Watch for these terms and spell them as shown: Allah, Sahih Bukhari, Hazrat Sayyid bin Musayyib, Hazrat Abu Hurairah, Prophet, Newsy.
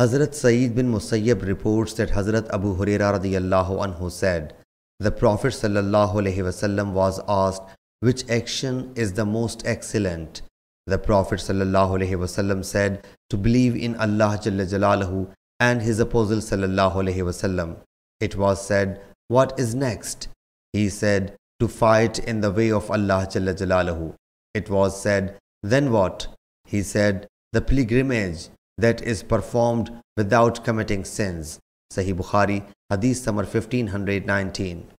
Hazrat Sayyid bin Musayyib reports that Hazrat Abu Hurairah radiyallahu anhu said, the Prophet sallallahu alaihi wasallam was asked, which action is the most excellent? The Prophet sallallahu alaihi wasallam said, to believe in Allah jalla jalaluhu and his apostle sallallahu alaihi wasallam. It was said, what is next? He said, to fight in the way of Allah jalla jalaluhu. It was said, then what? He said, the pilgrimage that is performed without committing sins. Sahih Bukhari, Hadith number 1519.